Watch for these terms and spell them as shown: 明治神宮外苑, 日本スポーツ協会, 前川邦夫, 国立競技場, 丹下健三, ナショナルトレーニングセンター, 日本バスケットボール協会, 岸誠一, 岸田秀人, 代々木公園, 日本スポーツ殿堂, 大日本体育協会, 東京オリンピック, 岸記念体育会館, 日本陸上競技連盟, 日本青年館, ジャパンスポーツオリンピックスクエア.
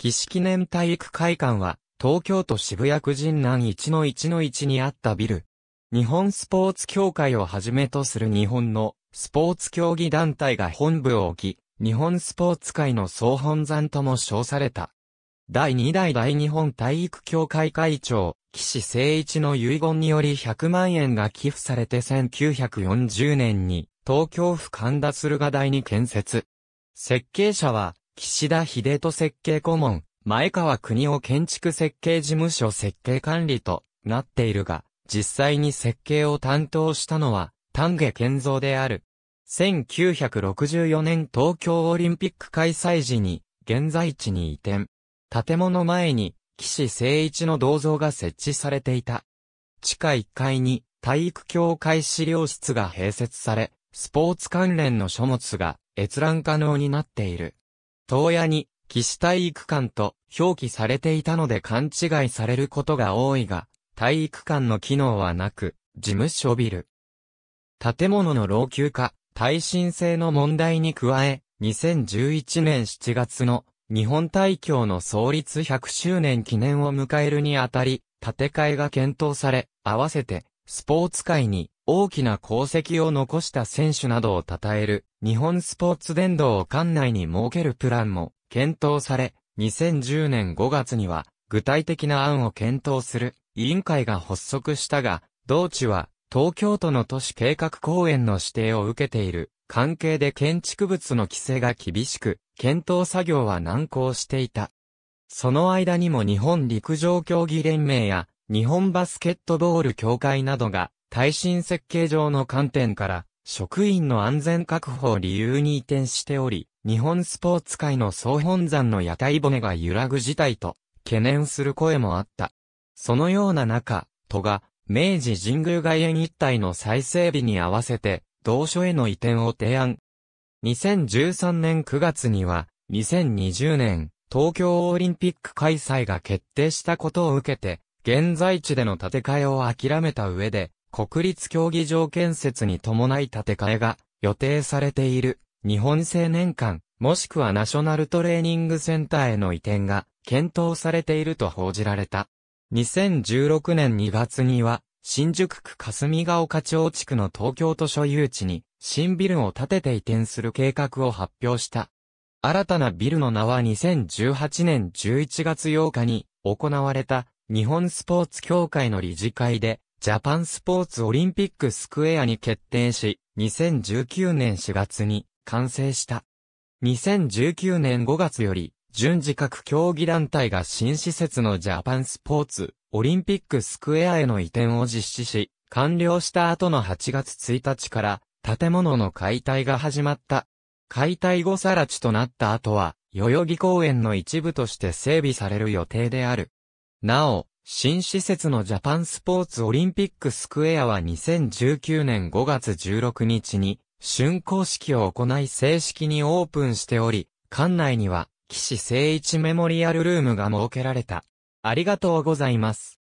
岸記念体育会館は、東京都渋谷区神南 1-1-1 にあったビル。日本スポーツ協会をはじめとする日本のスポーツ競技団体が本部を置き、日本スポーツ界の総本山とも称された。第2代大日本体育協会会長、岸誠一の遺言により100万円が寄付されて1940年に東京府神田駿河台に建設。設計者は、岸田秀人設計顧問、前川邦夫建築設計事務所設計管理となっているが、実際に設計を担当したのは、丹下健三である。1964年東京オリンピック開催時に、現在地に移転。建物前に、岸誠一の銅像が設置されていた。地下1階に、体育協会資料室が併設され、スポーツ関連の書物が閲覧可能になっている。当夜に、岸体育館と表記されていたので勘違いされることが多いが、体育館の機能はなく、事務所ビル。建物の老朽化、耐震性の問題に加え、2011年7月の日本体協の創立100周年記念を迎えるにあたり、建て替えが検討され、合わせてスポーツ界に大きな功績を残した選手などを称える、日本スポーツ殿堂を館内に設けるプランも検討され、2010年5月には具体的な案を検討する委員会が発足したが、同地は東京都の都市計画公園の指定を受けている関係で建築物の規制が厳しく、検討作業は難航していた。その間にも日本陸上競技連盟や日本バスケットボール協会などが耐震設計上の観点から、職員の安全確保を理由に移転しており、日本スポーツ界の総本山の屋台骨が揺らぐ事態と懸念する声もあった。そのような中、都が明治神宮外苑一帯の再整備に合わせて同所への移転を提案。2013年9月には2020年東京オリンピック開催が決定したことを受けて、現在地での建て替えを諦めた上で、国立競技場建設に伴い建て替えが予定されている日本青年館もしくはナショナルトレーニングセンターへの移転が検討されていると報じられた。2016年2月には新宿区霞ヶ丘町地区の東京都所有地に新ビルを建てて移転する計画を発表した。新たなビルの名は2018年11月8日に行われた日本スポーツ協会の理事会でジャパンスポーツオリンピックスクエアに決定し、2019年4月に完成した。2019年5月より、順次各競技団体が新施設のジャパンスポーツオリンピックスクエアへの移転を実施し、完了した後の8月1日から建物の解体が始まった。解体後更地となった後は、代々木公園の一部として整備される予定である。なお、新施設のジャパンスポーツオリンピックスクエアは2019年5月16日に竣工式を行い正式にオープンしており、館内には岸誠一メモリアルルームが設けられた。ありがとうございます。